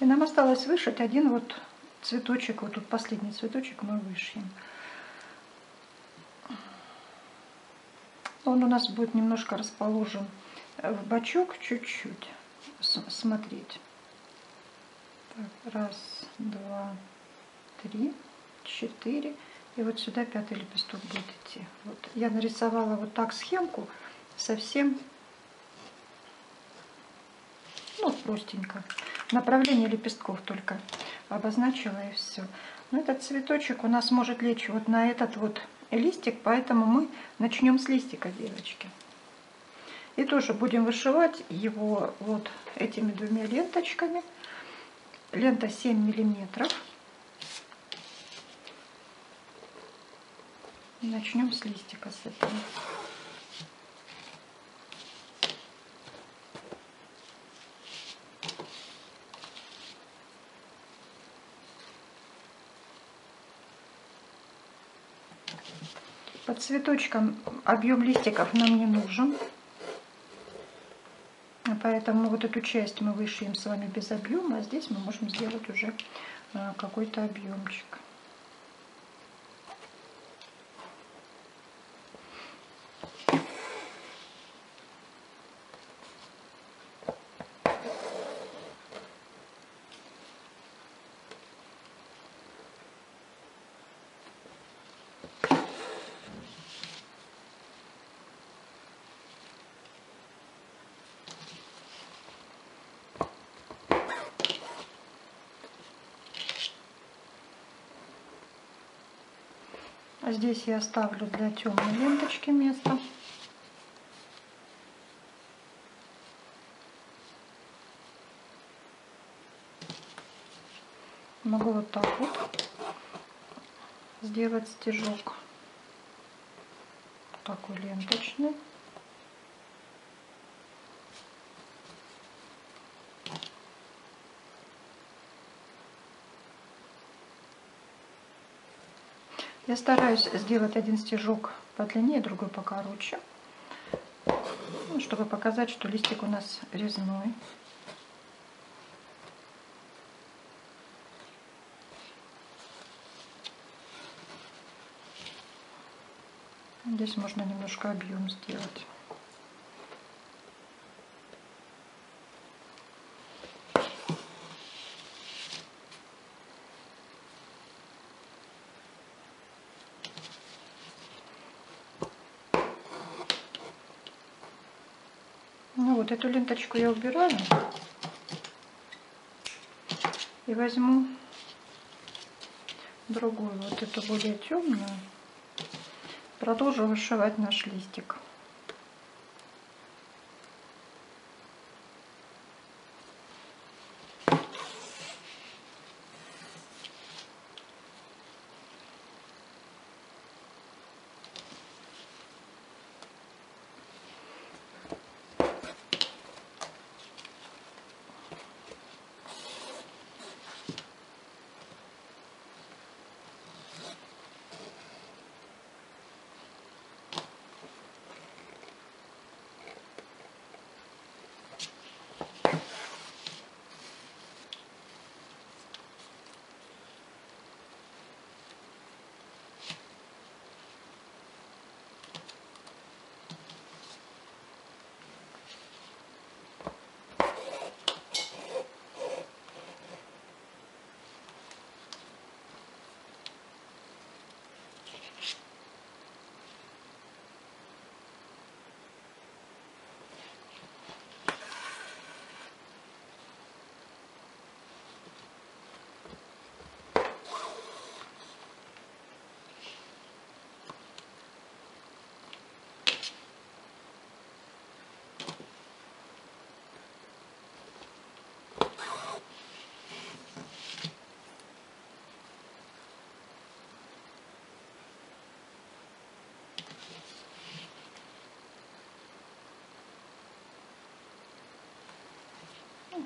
И нам осталось вышить один вот цветочек, вот тут последний цветочек мы вышьем. Он у нас будет немножко расположен в бочок, чуть-чуть смотреть. Так, раз, два, три, четыре. И вот сюда пятый лепесток будет идти. Вот. Я нарисовала вот так схемку, совсем, ну, простенько. Направление лепестков только обозначила, и все. Но этот цветочек у нас может лечь вот на этот вот листик, поэтому мы начнем с листика, девочки. И тоже будем вышивать его вот этими двумя ленточками. Лента 7 миллиметров. Начнем с листика, с этого. Под цветочком объем листиков нам не нужен, поэтому вот эту часть мы вышьем с вами без объема, а здесь мы можем сделать уже какой-то объемчик. Здесь я оставлю для темной ленточки место. Могу вот так вот сделать стежок такой ленточный. Я стараюсь сделать один стежок подлиннее, другой покороче, чтобы показать, что листик у нас резной. Здесь можно немножко объем сделать. Эту ленточку я убираю и возьму другую, вот эту более темную. Продолжу вышивать наш листик.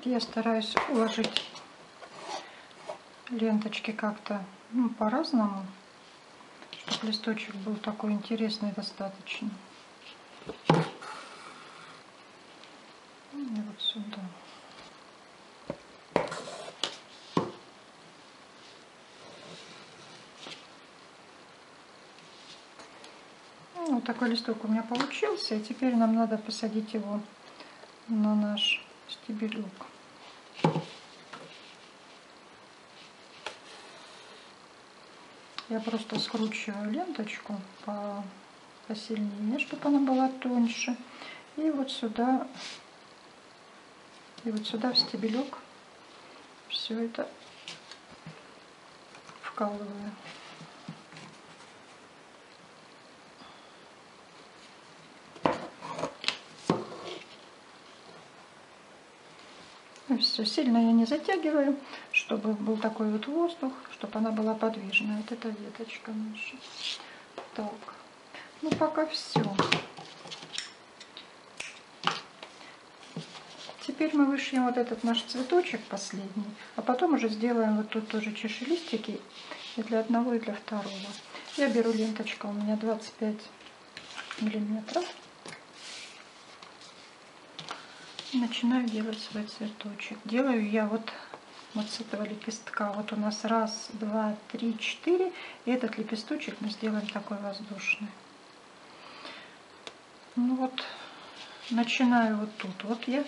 Я стараюсь уложить ленточки как-то, ну, по-разному, чтобы листочек был такой интересный достаточно. И вот сюда. Вот такой листок у меня получился. И теперь нам надо посадить его на наш стебелек. Я просто скручиваю ленточку посильнее, чтобы она была тоньше. И вот сюда в стебелек все это вкалываю. Все, сильно я не затягиваю, чтобы был такой вот воздух, чтобы она была подвижная. Вот эта веточка наша. Так, ну пока все. Теперь мы вышьем вот этот наш цветочек последний, а потом уже сделаем вот тут тоже чашелистики и для одного, и для второго. Я беру ленточку, у меня 25 миллиметров. Начинаю делать свой цветочек. Делаю я вот с этого лепестка. Вот у нас 1, 2, 3, 4. И этот лепесточек мы сделаем такой воздушный. Ну вот, начинаю вот тут. Вот я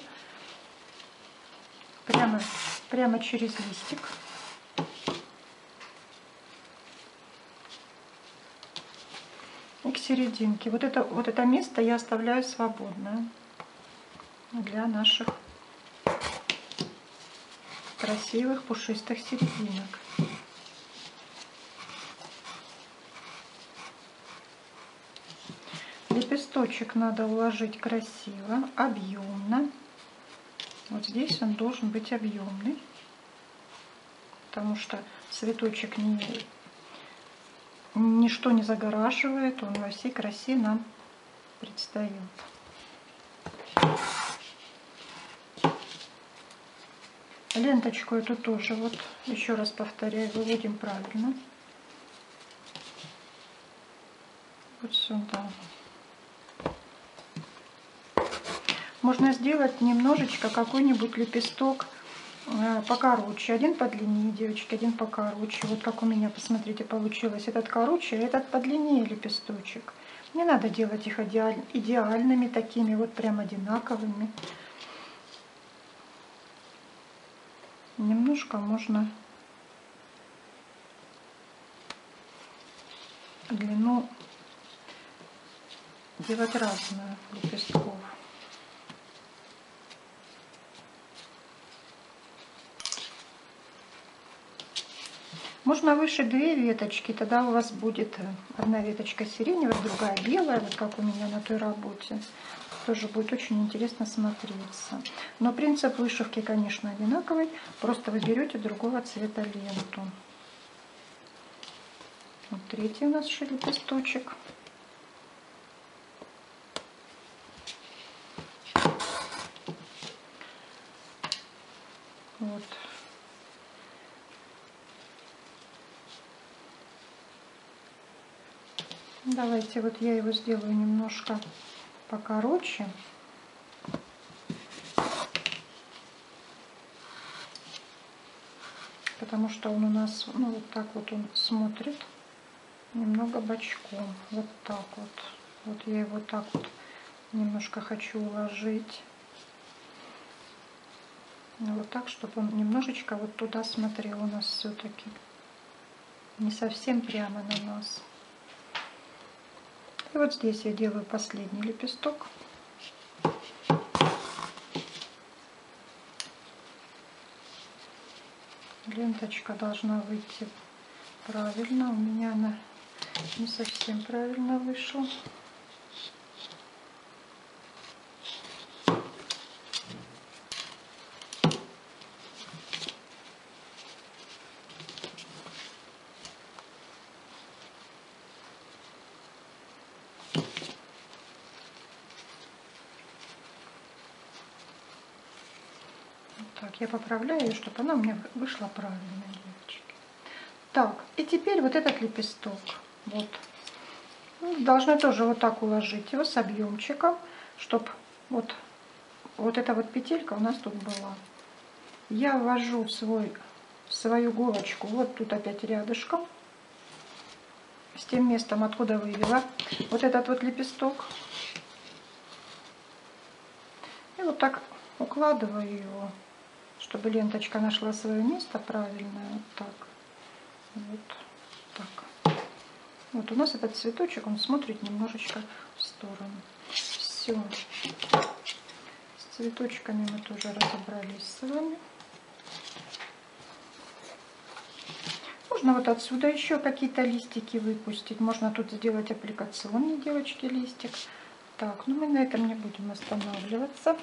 прямо через листик. И к серединке. Вот это место я оставляю свободное для наших красивых пушистых серединок. Лепесточек надо уложить красиво, объемно. Вот здесь он должен быть объемный, потому что цветочек ничто не загораживает, он во всей красе нам предстает. Ленточку эту тоже, вот еще раз повторяю, выводим правильно. Вот сюда. Можно сделать немножечко какой-нибудь лепесток покороче. Один подлиннее, девочки, один покороче. Вот как у меня, посмотрите, получилось. Этот короче, а этот подлиннее лепесточек. Не надо делать их идеальными, такими вот прям одинаковыми. Немножко можно длину делать разную лепестков. Можно выше 2 веточки, тогда у вас будет одна веточка сиреневая, другая белая, вот как у меня на той работе. Тоже будет очень интересно смотреться. Но принцип вышивки, конечно, одинаковый. Просто вы берете другого цвета ленту. Вот третий у нас лепесточек. Вот. Давайте вот я его сделаю немножко покороче. Потому что он у нас, ну, вот так вот он смотрит. Немного бочком. Вот так вот. Вот я его так вот немножко хочу уложить. Вот так, чтобы он немножечко вот туда смотрел у нас все-таки. Не совсем прямо на нас. И вот здесь я делаю последний лепесток. Ленточка должна выйти правильно. У меня она не совсем правильно вышла. Я поправляю, чтобы она у меня вышла правильно, девочки. Так, и теперь вот этот лепесток. Вот. Должны тоже вот так уложить его с объемчиком, чтобы вот эта вот петелька у нас тут была. Я ввожу свою иголочку вот тут опять рядышком. с тем местом, откуда вывела вот этот вот лепесток. И вот так укладываю его, чтобы ленточка нашла свое место правильное. Вот так. Вот так. Вот у нас этот цветочек, он смотрит немножечко в сторону. Все. С цветочками мы тоже разобрались с вами. Можно вот отсюда еще какие-то листики выпустить. Можно тут сделать аппликационный, девочки, листик. Так, ну мы на этом не будем останавливаться.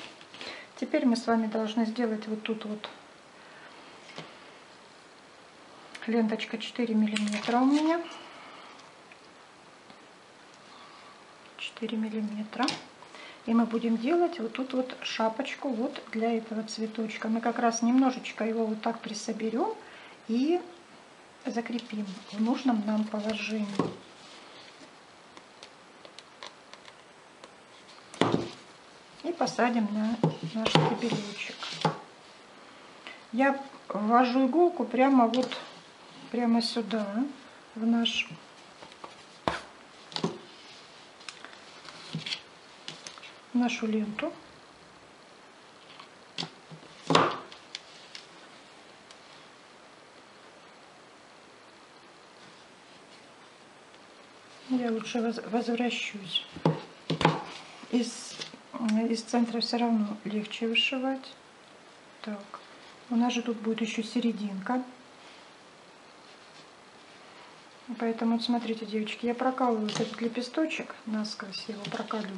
Теперь мы с вами должны сделать вот тут вот ленточка 4 миллиметра у меня. 4 миллиметра. И мы будем делать вот тут вот шапочку вот для этого цветочка. Мы как раз немножечко его вот так присоберем и закрепим в нужном нам положении. И посадим на наш стебелечек. Я ввожу иголку прямо вот, прямо сюда, в наш в нашу ленту. Я лучше возвращусь. Из центра все равно легче вышивать. Так, у нас же тут будет еще серединка. Поэтому, вот смотрите, девочки, я прокалываю этот лепесточек, насквозь его прокалю.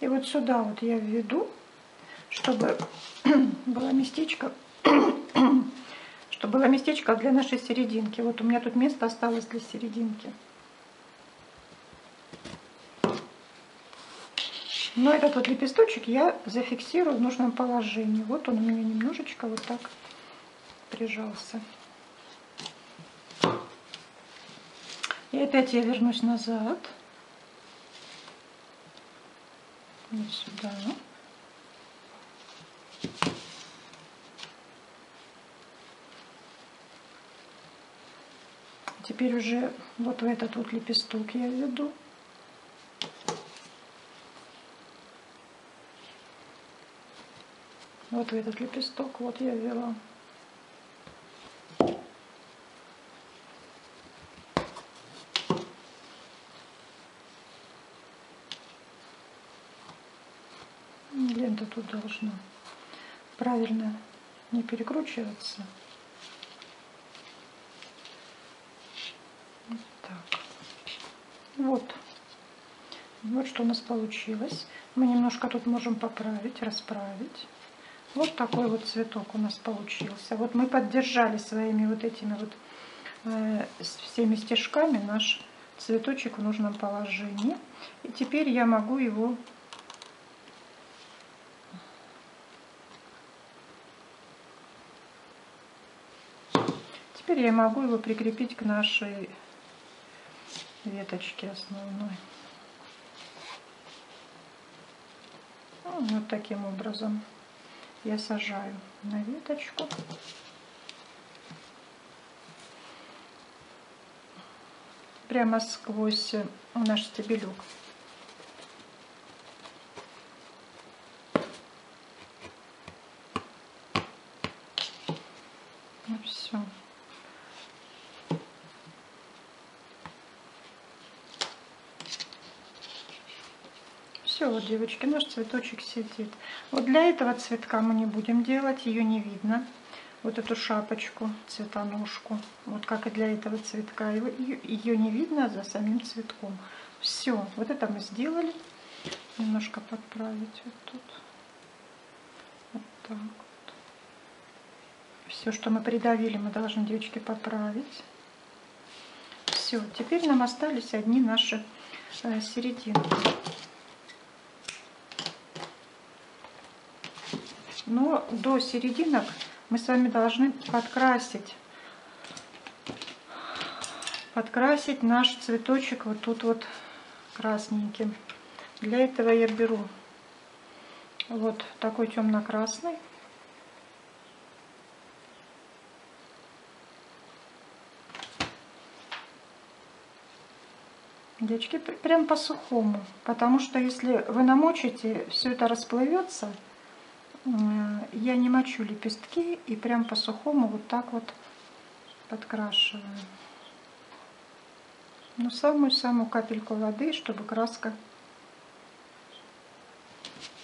И вот сюда вот я введу, чтобы было местечко... чтобы было местечко для нашей серединки. Вот у меня тут место осталось для серединки. Но этот вот лепесточек я зафиксирую в нужном положении. Вот он у меня немножечко вот так прижался. И опять я вернусь назад. Вот сюда. Теперь уже вот в этот вот лепесток я введу. Вот в этот лепесток вот я ввела. Лента тут должна правильно не перекручиваться. Вот. Вот что у нас получилось. Мы немножко тут можем поправить, расправить. Вот такой вот цветок у нас получился. Вот мы поддержали своими вот этими вот всеми стежками наш цветочек в нужном положении. И теперь я могу его прикрепить к нашей веточки основной. Вот таким образом я сажаю на веточку. Прямо сквозь наш стебелек. Ну, все. Все, вот, девочки, наш цветочек сидит. Вот для этого цветка мы не будем делать, ее не видно. Вот эту шапочку, цветоножку, вот как и для этого цветка, ее не видно за самим цветком. Все, вот это мы сделали. Немножко подправить вот тут. Вот так вот. Все, что мы придавили, мы должны, девочки, поправить. Все, теперь нам остались одни наши серединки. Но до серединок мы с вами должны подкрасить наш цветочек вот тут вот красненьким. Для этого я беру вот такой темно-красный. Девочки, прям по-сухому, потому что если вы намочите, все это расплывется. Я не мочу лепестки и прям по-сухому вот так вот подкрашиваю. Ну, самую-самую капельку воды, чтобы краска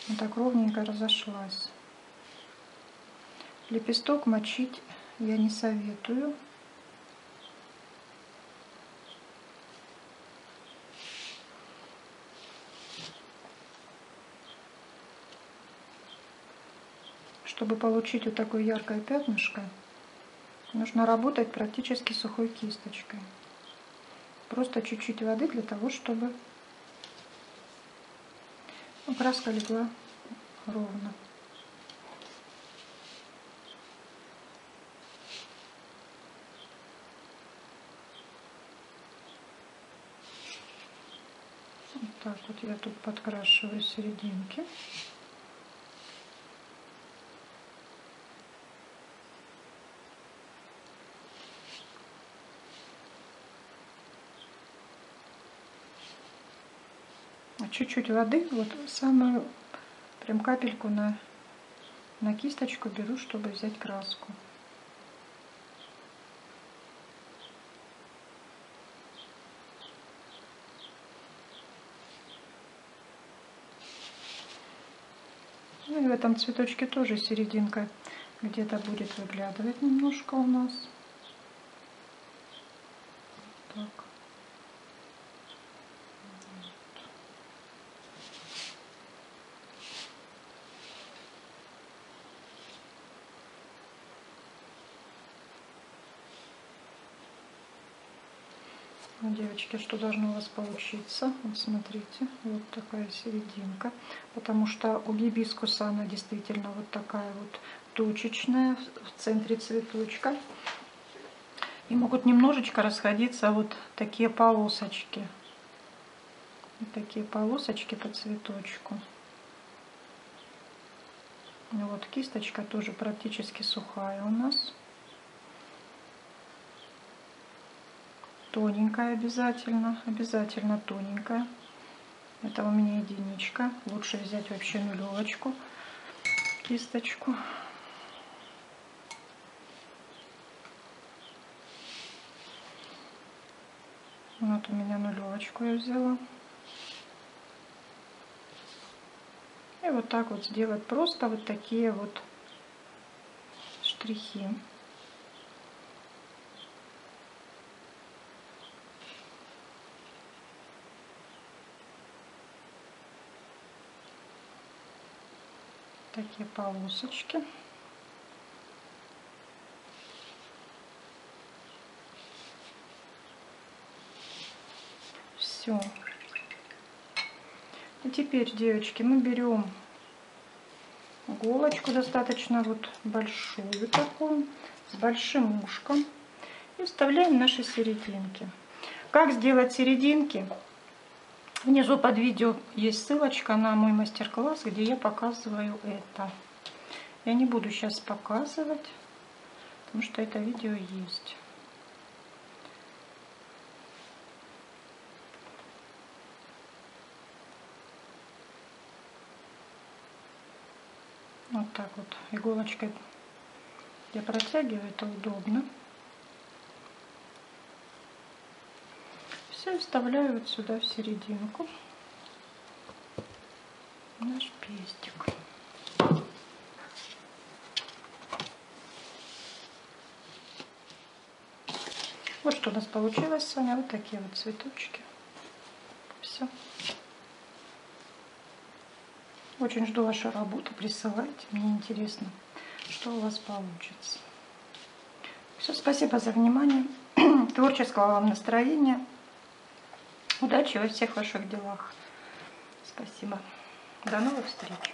вот так ровненько разошлась. Лепесток мочить я не советую. Чтобы получить вот такое яркое пятнышко, нужно работать практически сухой кисточкой. Просто чуть-чуть воды для того, чтобы краска легла ровно. Вот так вот я тут подкрашиваю серединки. Чуть-чуть воды, вот самую прям капельку на кисточку беру, чтобы взять краску. Ну и в этом цветочке тоже серединка где-то будет выглядывать немножко у нас. Так. Девочки, что должно у вас получиться? Вот смотрите, вот такая серединка, потому что у гибискуса она действительно вот такая вот точечная в центре цветочка, и могут немножечко расходиться вот такие полосочки, вот такие полосочки по цветочку. Вот кисточка тоже практически сухая у нас. Тоненькая обязательно тоненькая. Это у меня единичка. Лучше взять вообще нулевочку, кисточку. Вот у меня нулевочку я взяла. И вот так вот сделать просто вот такие вот штрихи. Такие полосочки. Все. И теперь, девочки, мы берем иголочку достаточно вот большую такую, с большим ушком, и вставляем наши серединки. Как сделать серединки? Внизу под видео есть ссылочка на мой мастер-класс, где я показываю это. Я не буду сейчас показывать, потому что это видео есть. Вот так вот иголочкой я протягиваю, это удобно. Все, вставляю вот сюда в серединку наш пестик. Вот что у нас получилось с вами. Вот такие вот цветочки. Все. Очень жду вашу работу. Присылайте. Мне интересно, что у вас получится. Все, спасибо за внимание. Творческого вам настроения. Удачи во всех ваших делах. Спасибо. До новых встреч.